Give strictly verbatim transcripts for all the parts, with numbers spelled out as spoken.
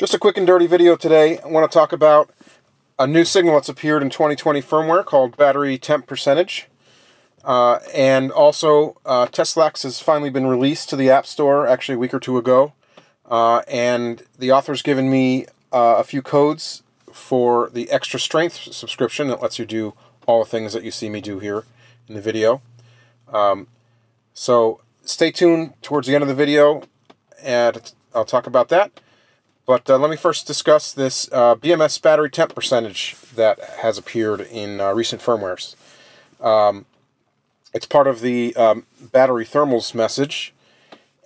Just a quick and dirty video today. I want to talk about a new signal that's appeared in twenty twenty firmware called battery temp percentage. Uh, and also, uh, TesLax has finally been released to the App Store, actually a week or two ago. Uh, and the author's given me uh, a few codes for the extra strength subscription that lets you do all the things that you see me do here in the video. Um, so stay tuned towards the end of the video and I'll talk about that. But uh, let me first discuss this uh, B M S battery temp percentage that has appeared in uh, recent firmwares. Um, it's part of the um, battery thermals message,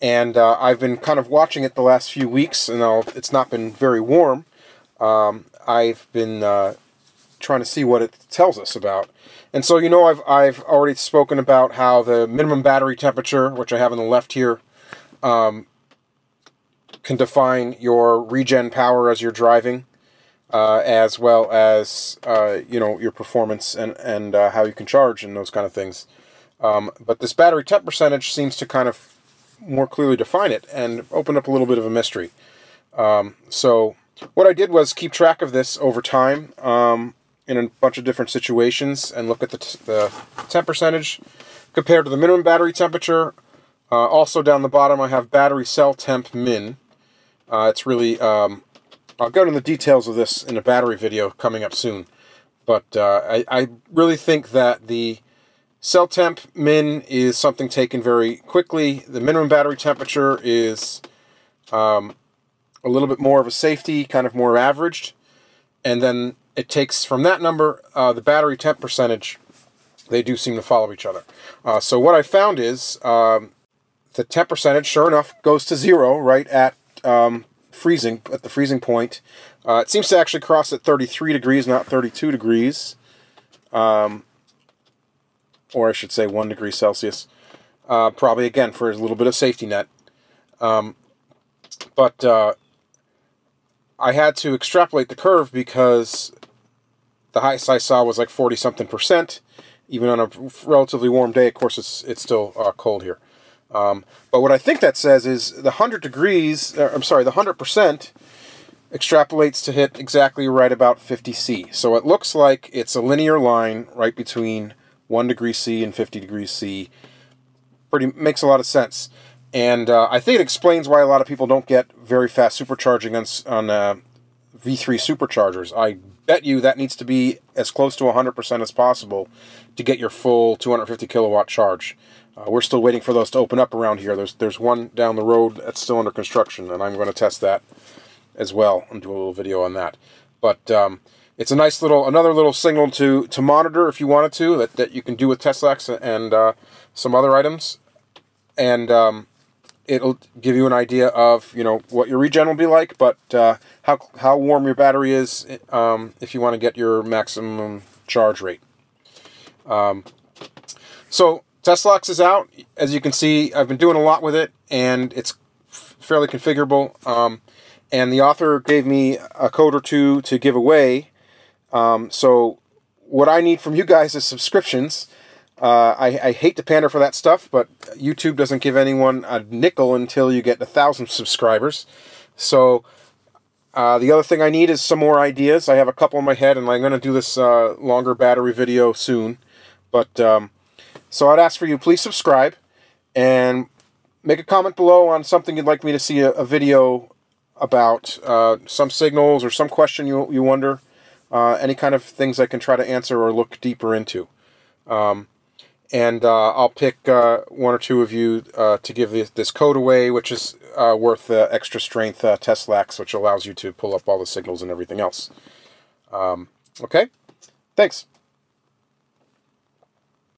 and uh, I've been kind of watching it the last few weeks, and I'll, it's not been very warm. Um, I've been uh, trying to see what it tells us about. And so, you know, I've, I've already spoken about how the minimum battery temperature, which I have on the left here, um, can define your regen power as you're driving, uh, as well as uh, you know, your performance and and uh, how you can charge and those kind of things. Um, but this battery temp percentage seems to kind of more clearly define it and open up a little bit of a mystery. Um, so what I did was keep track of this over time um, in a bunch of different situations and look at the, t the temp percentage compared to the minimum battery temperature. Uh, also down the bottom, I have battery cell temp min. Uh, it's really, um, I'll go into the details of this in a battery video coming up soon, but uh, I, I really think that the cell temp min is something taken very quickly. The minimum battery temperature is um, a little bit more of a safety, kind of more averaged, and then it takes from that number, uh, the battery temp percentage, they do seem to follow each other. Uh, so what I found is um, the temp percentage, sure enough, goes to zero right at Um, freezing, at the freezing point. Uh, it seems to actually cross at thirty-three degrees, not thirty-two degrees, um, or I should say one degree Celsius, uh, probably again for a little bit of safety net. Um, but uh, I had to extrapolate the curve because the highest I saw was like forty something percent, even on a relatively warm day. Of course, it's, it's still uh, cold here. Um, but what I think that says is the one hundred degrees, uh, I'm sorry, the one hundred percent extrapolates to hit exactly right about fifty C. So it looks like it's a linear line right between one degree C and fifty degrees C. Pretty makes a lot of sense. And uh, I think it explains why a lot of people don't get very fast supercharging on, on uh, V three superchargers. I bet you that needs to be as close to one hundred percent as possible to get your full two hundred fifty kilowatt charge. Uh, we're still waiting for those to open up around here. There's, there's one down the road that's still under construction, and I'm going to test that as well and do a little video on that. But um, it's a nice little, another little signal to, to monitor if you wanted to, that, that you can do with TesLax and uh, some other items. And um, it'll give you an idea of, you know, what your regen will be like, but uh, how, how warm your battery is um, if you want to get your maximum charge rate. Um, so... TesLax is out. As you can see, I've been doing a lot with it, and it's fairly configurable. Um, and the author gave me a code or two to give away. Um, so what I need from you guys is subscriptions. Uh, I, I hate to pander for that stuff, but YouTube doesn't give anyone a nickel until you get a thousand subscribers. So uh, the other thing I need is some more ideas. I have a couple in my head, and I'm going to do this uh, longer battery video soon. But... Um, So I'd ask for you, please subscribe and make a comment below on something you'd like me to see a, a video about, uh, some signals or some question you, you wonder, uh, any kind of things I can try to answer or look deeper into. Um, and uh, I'll pick uh, one or two of you uh, to give this, this code away, which is uh, worth the uh, extra strength uh, TesLax, which allows you to pull up all the signals and everything else. Um, okay, thanks.